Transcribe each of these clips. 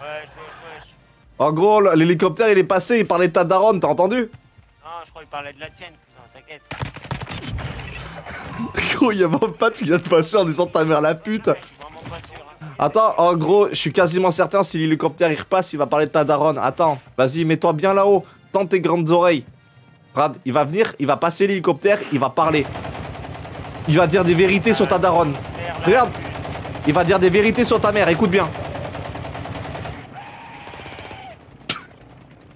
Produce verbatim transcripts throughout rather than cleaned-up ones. Wesh, wesh, wesh. En gros, l'hélicoptère il est passé, il parlait de ta daronne, t'as entendu? Non, je crois qu'il parlait de la tienne, cousin, t'inquiète. Gros, y'a mon pote qui vient de passer en disant ta mère la pute. Attends, en gros, je suis quasiment certain, si l'hélicoptère il repasse, il va parler de ta daronne. Attends, vas-y, mets-toi bien là-haut, tends tes grandes oreilles. Brad, il va venir, il va passer l'hélicoptère, il va parler. Il va dire des vérités sur ta daronne. Regarde, il va dire des vérités sur ta mère, écoute bien.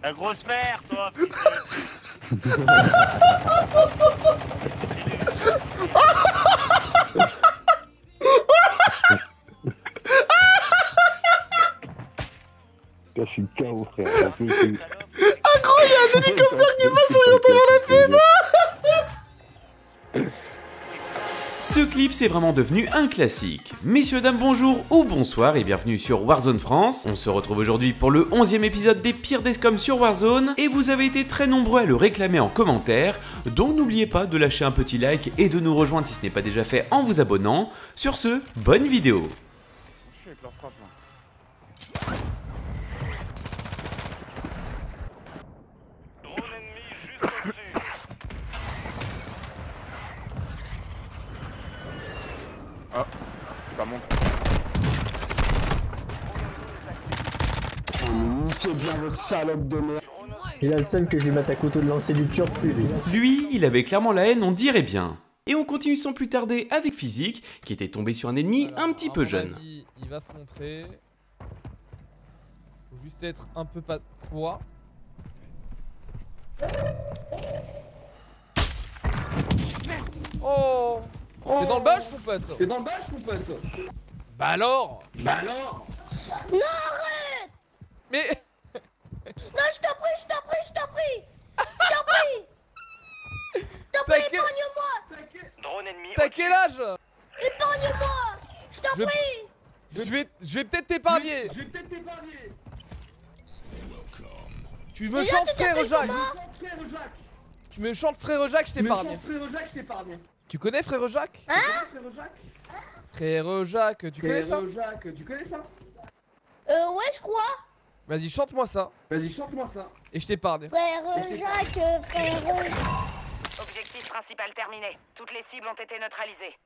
La grosse mère, toi, fils de... Je suis K O, frère. Incroyable, il y a un hélicoptère qui passe sur les enterrements de la fête. Ce clip c'est vraiment devenu un classique. Messieurs, dames, bonjour ou bonsoir et bienvenue sur Warzone France. On se retrouve aujourd'hui pour le onzième épisode des pires descoms sur Warzone et vous avez été très nombreux à le réclamer en commentaire, donc n'oubliez pas de lâcher un petit like et de nous rejoindre si ce n'est pas déjà fait en vous abonnant. Sur ce, bonne vidéo. Ah, ça monte. Niquez bien votre salope de merde. Il a le seum que je lui mette à couteau de lancer du turc plus. Lui, il avait clairement la haine, on dirait bien. Et on continue sans plus tarder avec Physique, qui était tombé sur un ennemi voilà, un petit peu jeune. Avis, il va se montrer. Faut juste être un peu pas... Quoi ? Oh. Oh. T'es dans le bâche, mon pote? T'es dans le bâche, mon pote? Bah alors? Bah alors? Non, arrête! Mais... Non, je t'en prie, je t'en prie, je t'en prie! Je t'en prie! Je t'en prie, épargne-moi! T'as quel âge? Épargne-moi! Je t'en je... prie! Je vais, je vais peut-être t'épargner! Je vais peut-être t'épargner! Tu me chantes, frère Jacques! Tu me chantes, frère Jacques, je t'épargne! Tu connais Frère Jacques? Hein? Frère Jacques, tu connais ça? Frère Jacques, tu connais ça? Euh ouais, je crois. Vas-y, chante-moi ça. Vas-y, chante-moi ça. Et je t'épargne. Frère Jacques, frère. Objectif principal terminé. Toutes les cibles ont été neutralisées.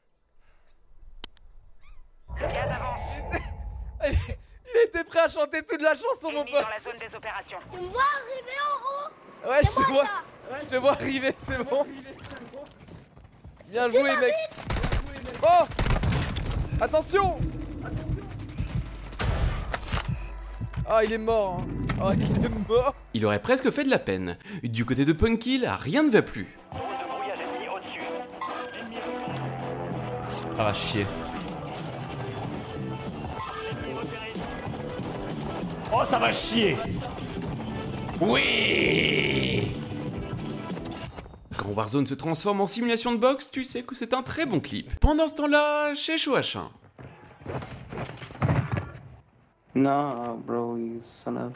Le gaz avance. Il était prêt à chanter toute la chanson, mon pote. Dans la zone des opérations. Tu me vois arriver en haut? Ouais, je te vois. Je te vois arriver, c'est bon. Bien joué, mec. Oh, attention. Ah, il est mort. Ah, il est mort. Il aurait presque fait de la peine. Du côté de Punkill, rien ne va plus. Ah, chier. Oh, ça va chier. Oui. Quand Warzone se transforme en simulation de boxe, tu sais que c'est un très bon clip. Pendant ce temps-là, chez Chouachin. Non, bro, you son of...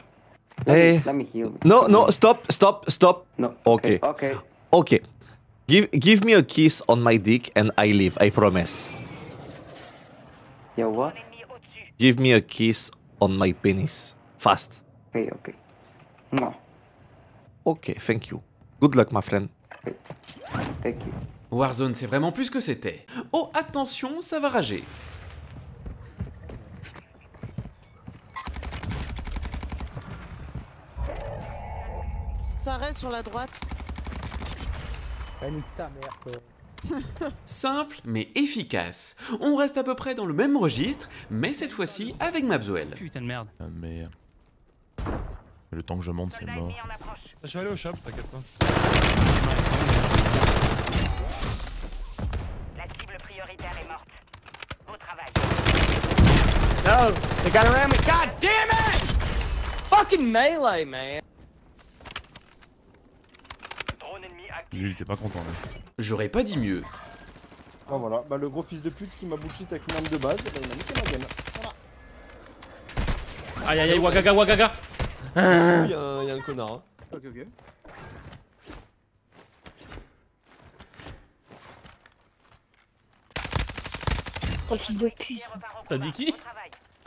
Hey. Let me heal. No, no, stop, stop, stop. No. Okay. Okay. Okay. Give, give me a kiss on my dick and I leave, I promise. Yo, what? Give me a kiss on my penis. Fast. Okay, okay. No. Okay, thank you. Good luck, my friend. Thank you. Warzone, c'est vraiment plus que c'était. Oh, attention, ça va rager. Ça reste sur la droite. Panique ta mère, quoi. Simple, mais efficace. On reste à peu près dans le même registre, mais cette fois-ci avec Mabzoel. Putain de merde. Ah, mais... Le temps que je monte, c'est mort. Je vais aller au shop, t'inquiète pas. La cible prioritaire est morte. Beau travail. No, they got around me. God damn it! Fucking melee, man. Drone ennemi actif. Lui, il était pas content, là. J'aurais pas dit mieux. Bah voilà, bah le gros fils de pute qui m'a bullshit avec une arme de base, bah il m'a niqué ma game. Voilà. Aïe aïe aïe, wagaga wagaga. Il y a un, y a un connard. Hein. Ok, ok. Oh, fils de pute. T'as dit qui?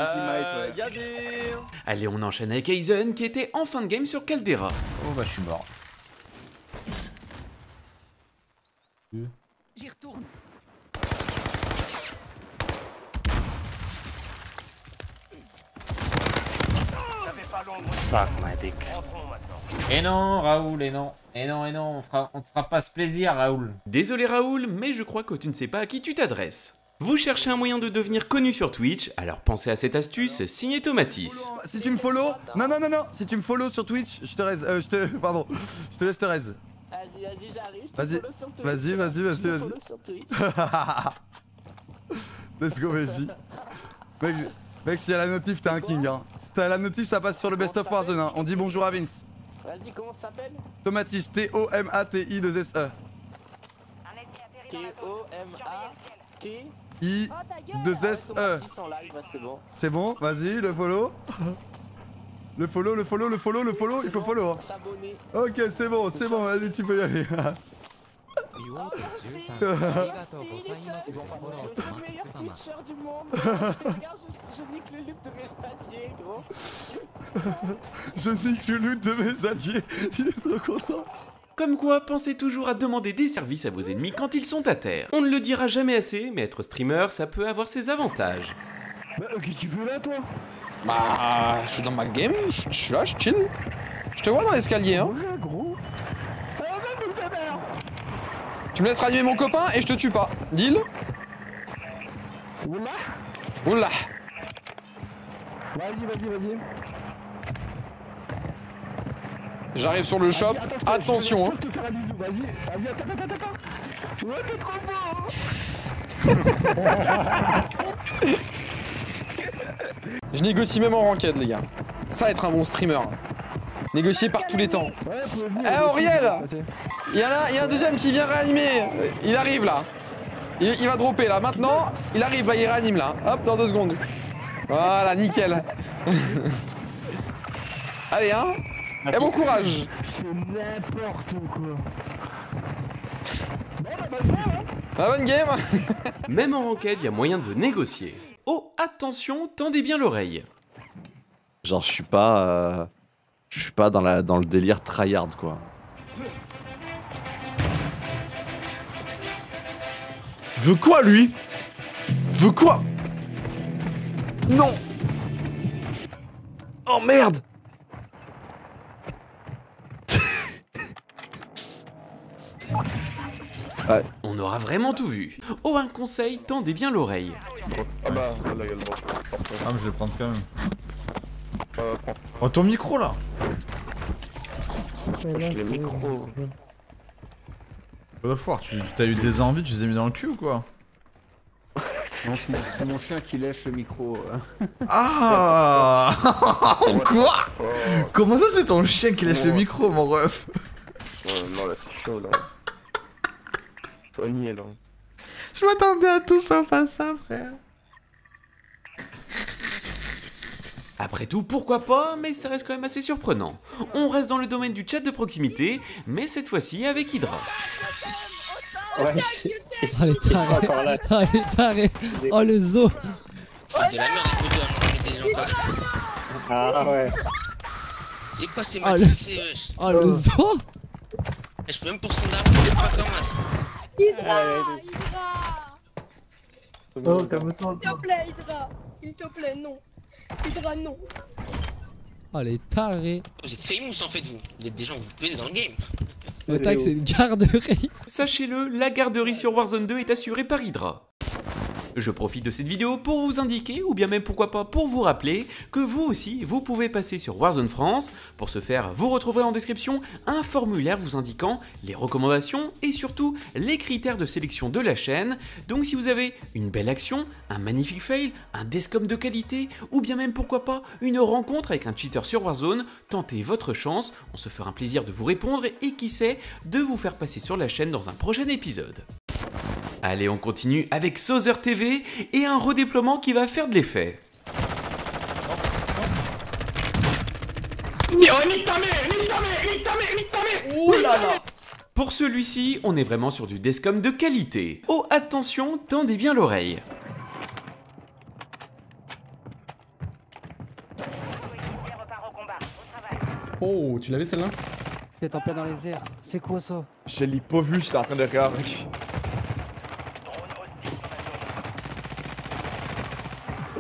Euh, y a des... Allez, on enchaîne avec Aizen qui était en fin de game sur Caldera. Oh bah je suis mort. J'y retourne. Ça m'a décrit. Et non Raoul, et non, et non, et non, on fera, on te fera pas ce plaisir Raoul. Désolé Raoul, mais je crois que tu ne sais pas à qui tu t'adresses. Vous cherchez un moyen de devenir connu sur Twitch, alors pensez à cette astuce, signez Tomatis. Si tu me follow, non non non non, si tu me follow sur Twitch, je te raise, euh, je te, pardon, je te laisse te raise. Vas-y, vas-y, j'arrive, je te follow sur Twitch. Vas-y, vas-y, vas-y, vas-y. Let's go baby. Mec, mec, si t'as la notif, t'es un king hein. Si t'as la notif, ça passe sur le best of Warzone hein. On dit bonjour à Vince. Vas-y, comment ça s'appelle? Tomatis, T O M A T I deux S E. T O M A T I deux S E. C'est bon, vas-y, le follow. Le follow, le follow, le follow, le follow, il faut follow. Ok, c'est bon, c'est bon, vas-y, tu peux y aller. Je nique le loot de mes alliés, il est trop content. Comme quoi, pensez toujours à demander des services à vos ennemis quand ils sont à terre. On ne le dira jamais assez, mais être streamer, ça peut avoir ses avantages. Bah, ok, tu veux là, toi? Bah, je suis dans ma game, je suis là, je chill. Je te vois dans l'escalier, hein. Ouais, gros. Ça va pas, boule de merde. Tu me laisses ranimer mon copain et je te tue pas. Deal? Oula. Oula. Vas-y, vas-y, vas-y. J'arrive sur le shop, attends, attention hein. Vas-y, vas-y, attends, attends, attends. Ouais, t'es trop beau hein. Je négocie même en ranked les gars. Ça être un bon streamer. Négocié par tous les temps. Eh Auriel, il y en a, y a un deuxième qui vient réanimer. Il arrive là. Il, il va dropper là, maintenant. Il arrive là, il réanime là. Hop, dans deux secondes. Voilà, nickel. Allez hein. Et bon courage! C'est n'importe quoi! Bon, bah, bonne game! Hein. Bah, bonne game! Même en ranked, il y a moyen de négocier. Oh, attention, tendez bien l'oreille! Genre, je suis pas. Euh, je suis pas dans, la, dans le délire tryhard quoi. Veux quoi lui? Veux quoi? Non! Oh merde! Ouais. On aura vraiment tout vu. Oh, un conseil, tendez bien l'oreille. Ah bah, là, il y a le drop. Ah, mais je vais prendre quand même. Euh, prends. Oh, ton micro là. Je l'ai mis gros. What the fuck, tu t'as eu des envies, tu les as mis dans le cul ou quoi? Non, c'est mon chien qui lèche le micro. Ah. Quoi? Oh. Comment ça, c'est ton chien qui lèche oh. le micro, mon ref? Oh, non, là, c'est chaud là. Je m'attendais à tout sauf à ça, frère. Après tout, pourquoi pas, mais ça reste quand même assez surprenant. On reste dans le domaine du chat de proximité, mais cette fois-ci avec Hydra. Ouais, oh les tarés. Oh les tarés. Oh le zoo. C'est de la merde d'écouter à des gens là. Ah ouais. C'est quoi ces Matisse? Oh le zoo. Je peux même pour son arme, c'est pas comme as. Hydra, Hydra. S'il te plaît, Hydra. S'il te plaît, non. Hydra, non. Oh, les tarés. Vous êtes famous en fait, vous. Vous êtes des gens, vous pesez dans le game. Le tag, c'est une garderie. Sachez-le, la garderie sur Warzone deux est assurée par Hydra. Je profite de cette vidéo pour vous indiquer, ou bien même pourquoi pas pour vous rappeler, que vous aussi, vous pouvez passer sur Warzone France. Pour ce faire, vous retrouverez en description un formulaire vous indiquant les recommandations et surtout les critères de sélection de la chaîne. Donc si vous avez une belle action, un magnifique fail, un descom de qualité, ou bien même pourquoi pas une rencontre avec un cheater sur Warzone, tentez votre chance, on se fera un plaisir de vous répondre et qui sait, de vous faire passer sur la chaîne dans un prochain épisode. Allez, on continue avec SAUZER T V et un redéploiement qui va faire de l'effet. Pour celui-ci, on est vraiment sur du descom de qualité. Oh, attention, tendez bien l'oreille. Oh, tu l'avais celle-là? C'est en plein dans les airs. C'est quoi ça? Je l'ai pas vu, j'étais en train de regarder. Tu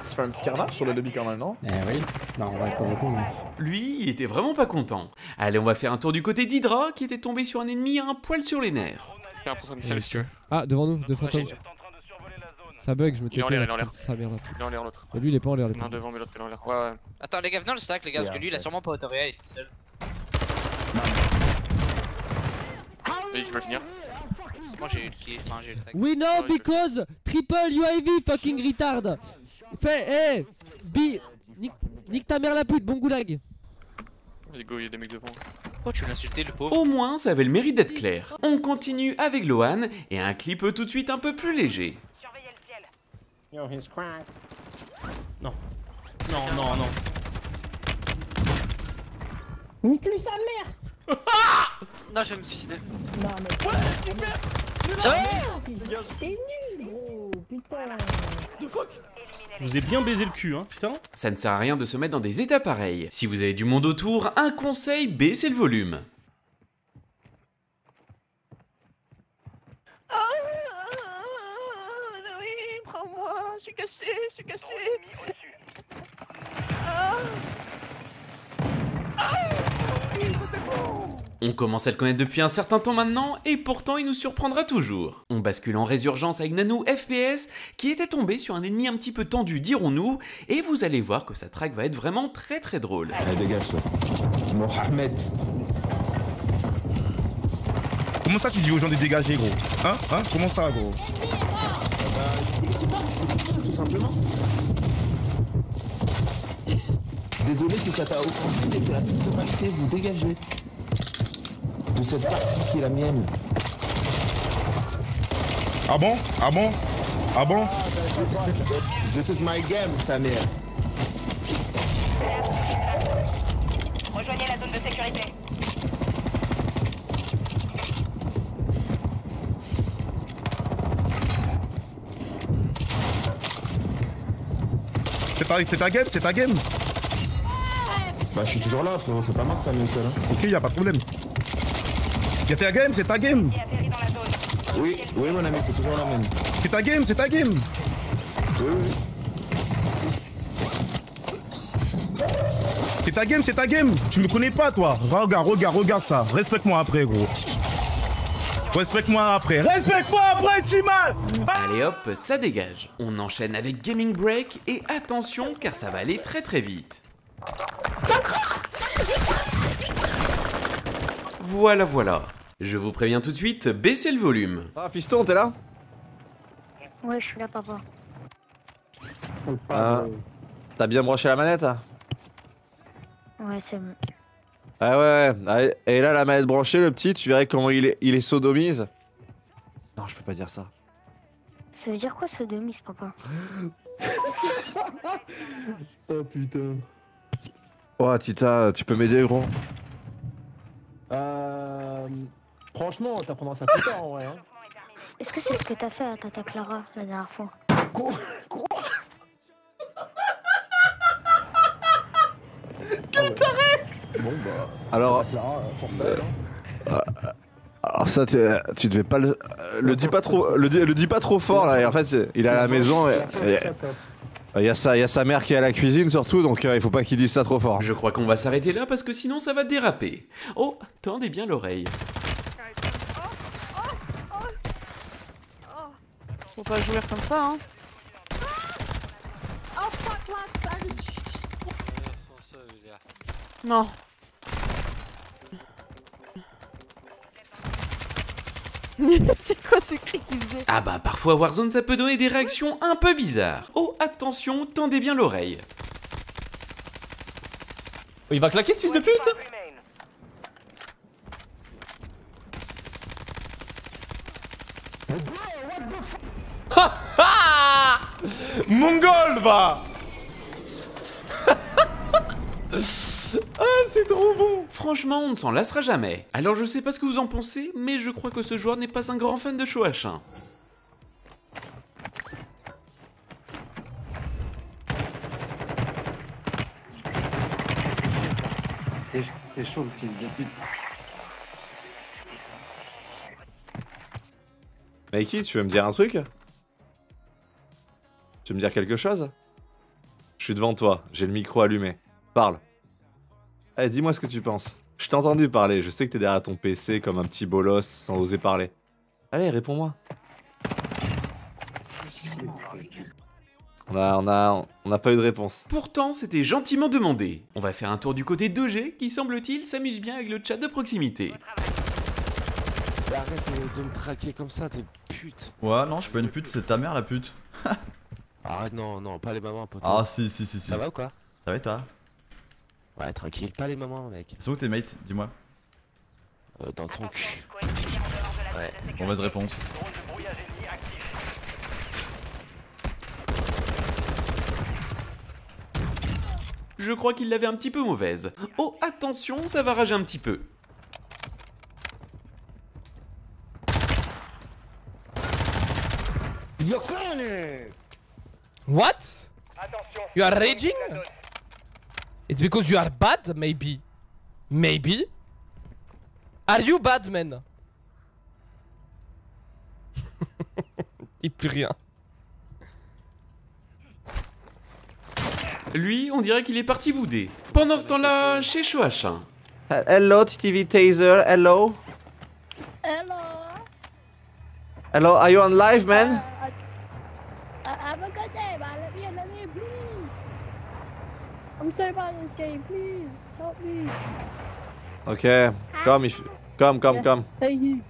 fais un petit carnage sur le lobby quand même, non? Eh oui. Non, on va pas beaucoup, mais... Lui, il était vraiment pas content. Allez, on va faire un tour du côté d'Hydra qui était tombé sur un ennemi à un poil sur les nerfs. Ah, devant nous, deux fantômes. Ça bug, je me tais. Il est en l'air, il est en l'air. Il est en l'air l'autre. Et lui, il est pas en l'air. Non, devant, mais l'autre, il est en l'air. Ouais, ouais. Attends, les gars, venez dans le stack, les gars, yeah, parce que lui, il a sûrement pas autorité, il est seul. Vas-y, tu peux finir. C'est bon, j'ai eu le enfin, j'ai eu le stack. We know because triple U I V fucking retard. Fais, hey, bi. Nique ta mère la pute, bon goulag. Allez, go, il y a des mecs devant. Oh, tu l'insultais, le pauvre. Au moins, ça avait le mérite d'être clair. On continue avec Loan et un clip tout de suite un peu plus léger. Surveillez le ciel. Yo, he's cracked. Non. Non, non, non. Nique-lui sa mère. Non, je vais me suicider. Non, mais. Ouais, super. Non, c'est nul, gros. Putain. The fuck. Je vous ai bien baisé le cul, hein, putain. Ça ne sert à rien de se mettre dans des états pareils. Si vous avez du monde autour, un conseil, baissez le volume. Ah, oui, prends-moi, je suis cassé, je suis cassé. Ah. Ah, oui, on commence à le connaître depuis un certain temps maintenant, et pourtant il nous surprendra toujours. On bascule en résurgence avec Nano F P S, qui était tombé sur un ennemi un petit peu tendu, dirons-nous, et vous allez voir que sa track va être vraiment très très drôle. Allez, dégage toi. Mohamed. Comment ça tu dis aux gens de dégager, gros? Hein? Hein? Comment ça, gros? Tout simplement. Désolé si ça t'a offensé, mais c'est la totalité, vous dégagez. De cette partie qui est la mienne. Ah bon? Ah bon? Ah bon? This is my game, Samir. Rejoignez la zone de sécurité. C'est pareil, c'est ta game, c'est ta game. Bah je suis toujours là, frérot, c'est pas moi que t'as mis le seul. Ok, y'a pas de problème. Y'a ta game, c'est ta game. Oui, oui mon ami, c'est toujours la même. C'est ta game, c'est ta game. Oui, oui. C'est ta game, c'est ta game. Tu me connais pas toi. Regarde, regarde, regarde ça. Respecte-moi après, gros. Respecte-moi après. Respecte-moi après, Timal. Allez hop, ça dégage. On enchaîne avec Gaming Break et attention car ça va aller très très vite. Voilà, voilà. Je vous préviens tout de suite, baissez le volume. Ah, fiston, t'es là? Ouais, je suis là, papa. Ah, t'as bien branché la manette? Ouais, c'est bon. Ah ouais, ouais. Et là, la manette branchée, le petit, tu verrais comment il est, il est sodomise. Non, je peux pas dire ça. Ça veut dire quoi, sodomise, papa? Oh putain. Oh, Tita, tu peux m'aider, gros? Euh... Franchement, t'apprendras ça plus tard en vrai. Hein. Est-ce que c'est ce que t'as fait à Tata Clara la dernière fois? Quoi? Quel taré! Bon bah... Alors... Clara, euh, euh, alors ça, tu devais pas le... Le dis pas trop, le, le dis pas trop fort là, et en fait, il est à la maison et... et... Il y, y a sa mère qui est à la cuisine surtout, donc euh, il faut pas qu'il dise ça trop fort. Je crois qu'on va s'arrêter là parce que sinon ça va déraper. Oh, tendez bien l'oreille. Faut pas jouer comme ça, hein. Non. C'est quoi ce cri qu'il faisait? Ah bah parfois Warzone ça peut donner des réactions un peu bizarres. Oh attention, tendez bien l'oreille. Oh, il va claquer ce fils de pute. Ha ha. Mongol va. Ah, c'est trop bon! Franchement, on ne s'en lassera jamais. Alors, je sais pas ce que vous en pensez, mais je crois que ce joueur n'est pas un grand fan de Chouachin. c'est chaud le fils de pute. Mikey, tu veux me dire un truc? Tu veux me dire quelque chose? Je suis devant toi, j'ai le micro allumé. Parle. Allez, dis-moi ce que tu penses. Je t'ai entendu parler, je sais que t'es derrière ton P C comme un petit bolos sans oser parler. Allez, réponds-moi. On a, on, a, on a pas eu de réponse. Pourtant, c'était gentiment demandé. On va faire un tour du côté deux G qui, semble-t-il, s'amuse bien avec le chat de proximité. Arrête de me traquer comme ça, t'es pute. Ouais, non, je suis pas une pute, c'est ta mère la pute. Arrête, non, non, pas les mamans, poteau. Ah, si, si, si, si. Ça va ou quoi? Ça va et toi? Ouais, tranquille, pas les mamans, mec. C'est où tes mates? Dis-moi. Euh, dans ton cul. Ouais, mauvaise réponse. Je crois qu'il l'avait un petit peu mauvaise. Oh, attention, ça va rager un petit peu. What? You are raging? It's because you are bad, maybe. Maybe. Are you bad, man? Et plus rien. Lui, on dirait qu'il est parti bouder. Pendant ce temps-là, chez Chouachin. Uh, hello, T V Taser, hello. Hello. Hello, are you on live, man? Uh, uh, have a good day, man. Let me in, let me, please. I'm so bad at this game, please. Help me. Okay, come, if, come, come, come. Hey, you.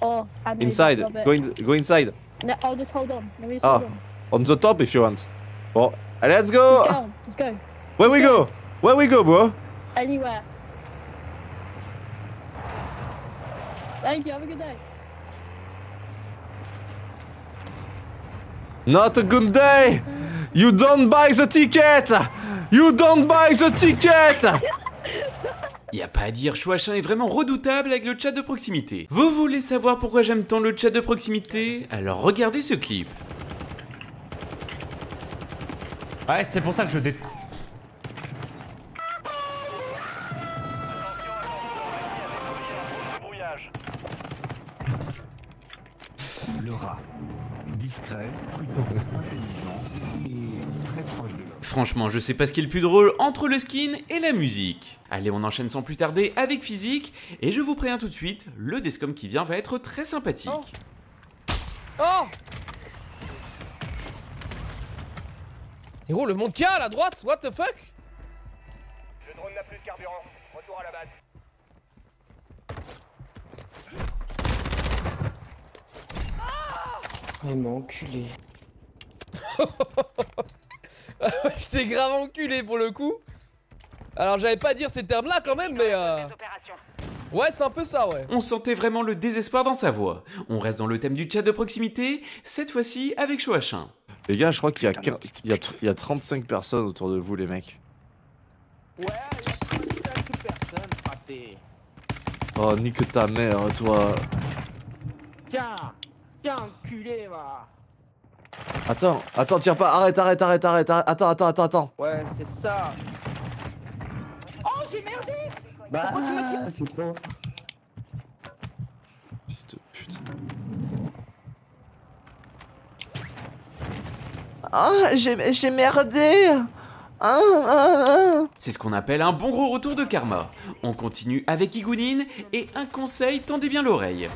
Oh, I inside, go, in, go inside. No, I'll just hold on. Let me just oh. hold on. On the top if you want. Oh. Let's go. Let's go. Let's go. Where Let's we go. go? Where we go, bro? Anywhere. Thank you. Have a good day. Not a good day. You don't buy the ticket. You don't buy the ticket. Y'a pas à dire, Chouachin est vraiment redoutable avec le chat de proximité. Vous voulez savoir pourquoi j'aime tant le chat de proximité? Alors regardez ce clip. Ouais, c'est pour ça que je dé... Le rat, discret, prudent, intelligent et très proche de l'homme. Franchement, je sais pas ce qui est le plus drôle entre le skin et la musique. Allez, on enchaîne sans plus tarder avec Physique. Et je vous préviens tout de suite, le Descom qui vient va être très sympathique. Oh, oh. Héros, le monde qu'il y a à la droite, what the fuck? Le drone n'a plus de carburant, retour à la base. Oh mon enculé. Je t'ai grave enculé pour le coup. Alors j'avais pas à dire ces termes là quand même, mais euh... ouais, c'est un peu ça, ouais. On sentait vraiment le désespoir dans sa voix. On reste dans le thème du chat de proximité, cette fois-ci avec Shoach un. Les gars, je crois qu'il y a, quinze, il y a, il y a trente-cinq personnes autour de vous, les mecs. Ouais, il y a trente-cinq personnes, frappées. Oh, nique ta mère, toi. Tiens, tiens, enculé, va. Attends, attends, tire pas, arrête, arrête, arrête, arrête, arrête, attends, attends, attends, attends. Ouais, c'est ça. Oh, j'ai merdé. Bah, pourquoi tu m'as tiré ? C'est trop. Fils de pute. Ah, j'ai merdé. ah, ah, ah. C'est ce qu'on appelle un bon gros retour de karma. On continue avec Igounine et un conseil, tendez bien l'oreille.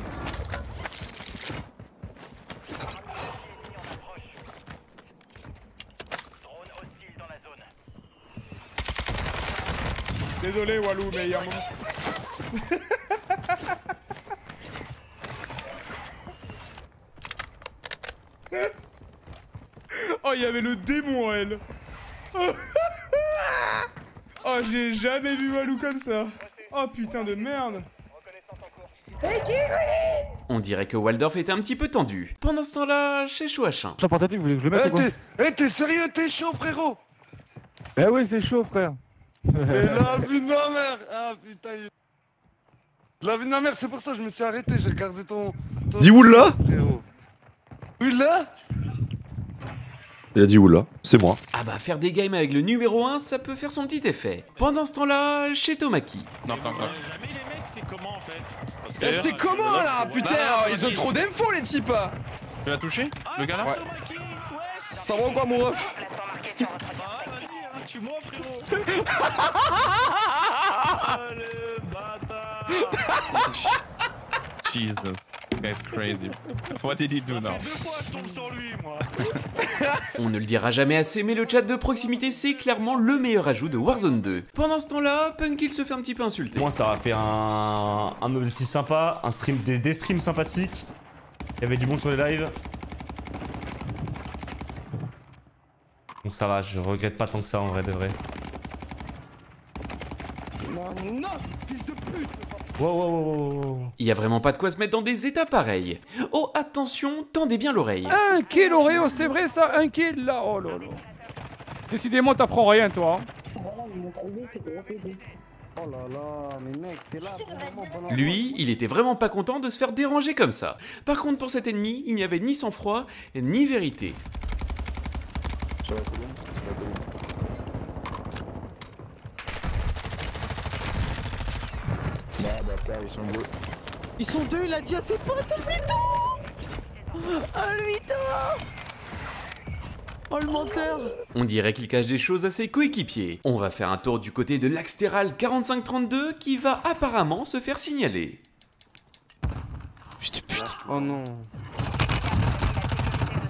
Désolé Walou, mais il y a un moment. Oh, il y avait le démon, elle. Oh, j'ai jamais vu Walou comme ça. Oh, putain de merde. On dirait que Waldorf était un petit peu tendu. Pendant ce temps-là, chez Chouachin. Vous voulez que je le mette? Eh, t'es sérieux? T'es chaud, frérot? Eh oui, c'est chaud, frère. Et la vie de ma mère. Ah, putain. La vie de ma mère, c'est pour ça que je me suis arrêté. J'ai regardé ton... ton... Dis où là? Frérot. Où là? Il a dit oula, c'est moi. Ah bah faire des games avec le numéro un, ça peut faire son petit effet. Pendant ce temps-là, chez Tomacky. Non, non, non. Mais les mecs, c'est comment en fait? Eh c'est comment là? Putain, ils ont trop d'infos les types. Tu l'as touché? Le gars là? Ouais. Ça va ou quoi mon ref? Tu m'offres frérot. Ah le bâtard. Jesus, that's crazy. What did he do now? On ne le dira jamais assez, mais le chat de proximité c'est clairement le meilleur ajout de Warzone deux. Pendant ce temps-là, Punkill se fait un petit peu insulter. Moi ça a fait un, un objectif sympa, un stream, des, des streams sympathiques. Il y avait du bon sur les lives. Donc ça va, je regrette pas tant que ça en vrai de vrai. Non, fils de pute. Wow, wow, wow, wow. Il y a vraiment pas de quoi se mettre dans des états pareils. Oh attention, tendez bien l'oreille. Un kill Oreo, c'est vrai ça, un kill là, oh là là. Décidément t'apprends rien toi. Lui, il était vraiment pas content de se faire déranger comme ça. Par contre pour cet ennemi, il n'y avait ni sang-froid, ni vérité. Ils sont deux. Ils sont deux, il a dit à ses potes, oh putain! Oh putain! Oh le menteur! On dirait qu'il cache des choses à ses coéquipiers. On va faire un tour du côté de l'Axtéral quarante-cinq trente-deux qui va apparemment se faire signaler. Putain, putain. Oh non.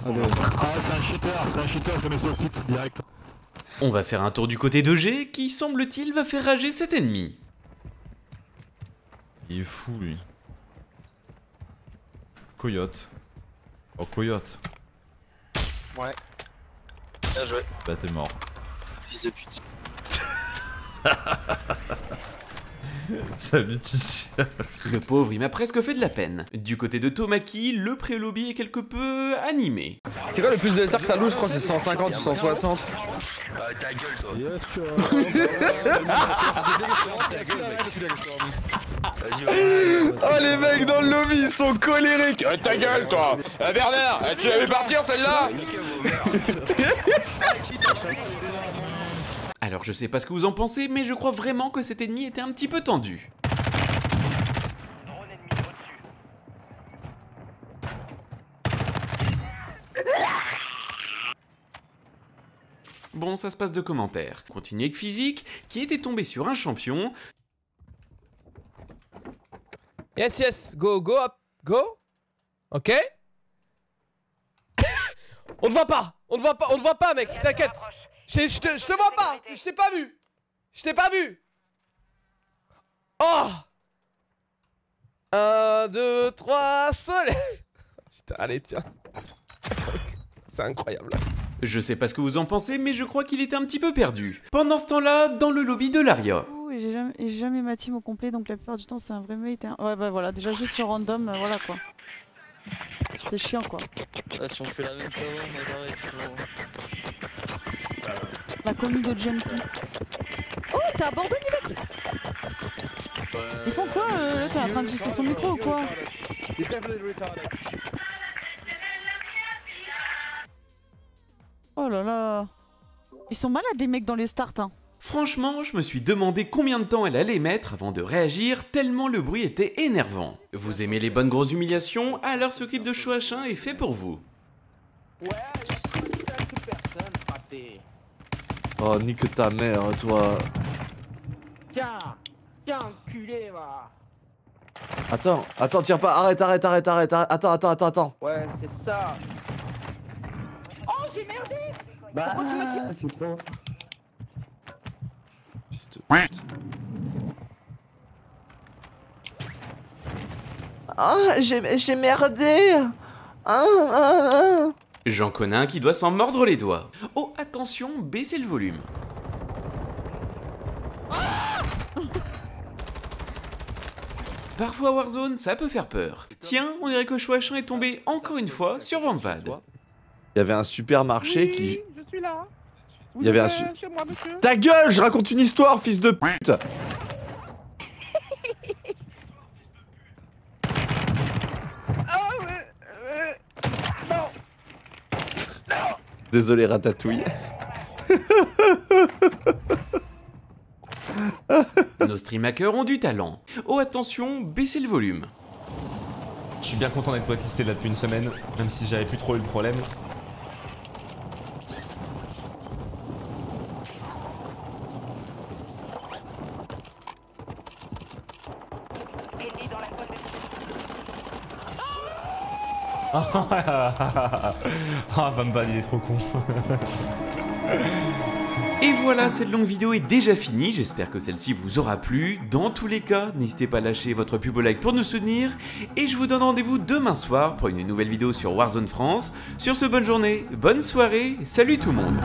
Allez. Ah c'est un shooter, c'est un shooter, je le mets sur le site, direct. On va faire un tour du côté de G qui semble-t-il va faire rager cet ennemi. Il est fou lui. Coyote. Oh Coyote. Ouais. Bien joué. Bah t'es mort. Fils de pute. Salut Tissi. Le pauvre il m'a presque fait de la peine. Du côté de Tomacky, le pré-lobby est quelque peu animé. C'est quoi le plus de S R que t'as loose? Je crois que c'est cent cinquante ou cent soixante. Euh, ta gueule toi. Yes, oh les mecs dans le lobby ils sont colériques. Euh, ta gueule toi. Euh, Bernard, tu l'as vu partir celle-là? Alors je sais pas ce que vous en pensez, mais je crois vraiment que cet ennemi était un petit peu tendu. Bon ça se passe de commentaires. Continuez avec Physique qui était tombé sur un champion. Yes, yes, go, go, up, go. Ok. On ne voit pas, on ne voit pas, on ne voit pas, mec, t'inquiète. Je te vois pas, je t'ai pas vu. Je t'ai pas vu. Oh un, deux, trois, soleil. Putain, allez, tiens. C'est incroyable. Je sais pas ce que vous en pensez, mais je crois qu'il était un petit peu perdu. Pendant ce temps-là, dans le lobby de l'Aria. J'ai jamais, jamais ma team au complet, donc la plupart du temps c'est un vrai mate. Hein. Ouais bah voilà, déjà juste le random, euh, voilà quoi. C'est chiant quoi. Là, si on fait la même chose, on arrête toujours. La commune de Jumpy. Oh t'as abandonné mec. Ils font quoi euh, là t'es en train de sucer son micro ou quoi? Oh là là. Ils sont malades les mecs dans les starts hein. Franchement, je me suis demandé combien de temps elle allait mettre avant de réagir, tellement le bruit était énervant. Vous aimez les bonnes grosses humiliations? Alors ce clip de Chouachin est fait pour vous. Ouais, personne. Oh, nique ta mère, toi. Tiens, tiens, enculé, va. Attends, attends, tire pas, arrête, arrête, arrête, arrête, arrête, attends, attends, attends, attends. Ouais, c'est ça. Oh, j'ai merdé. Bah, c'est trop... Ah, j'ai merdé. Ah, ah, ah. J'en connais un qui doit s'en mordre les doigts. Oh, attention, baissez le volume. Ah. Parfois Warzone, ça peut faire peur. Tiens, on dirait que Shoach un est tombé encore une fois sur Vampad. Il y avait un supermarché oui, qui... je suis là. Il y avait un... moi, ta gueule, je raconte une histoire, fils de pute. Oh, euh, euh, non. Non. Désolé Ratatouille. Nos stream hackers ont du talent. Oh attention, baissez le volume. Je suis bien content d'être blacklisté là depuis une semaine, même si j'avais plus trop eu le problème. Ah, va me bannir, il est trop con. Et voilà, cette longue vidéo est déjà finie, j'espère que celle-ci vous aura plu. Dans tous les cas, n'hésitez pas à lâcher votre pub au like pour nous soutenir. Et je vous donne rendez-vous demain soir pour une nouvelle vidéo sur Warzone France. Sur ce, bonne journée, bonne soirée, salut tout le monde.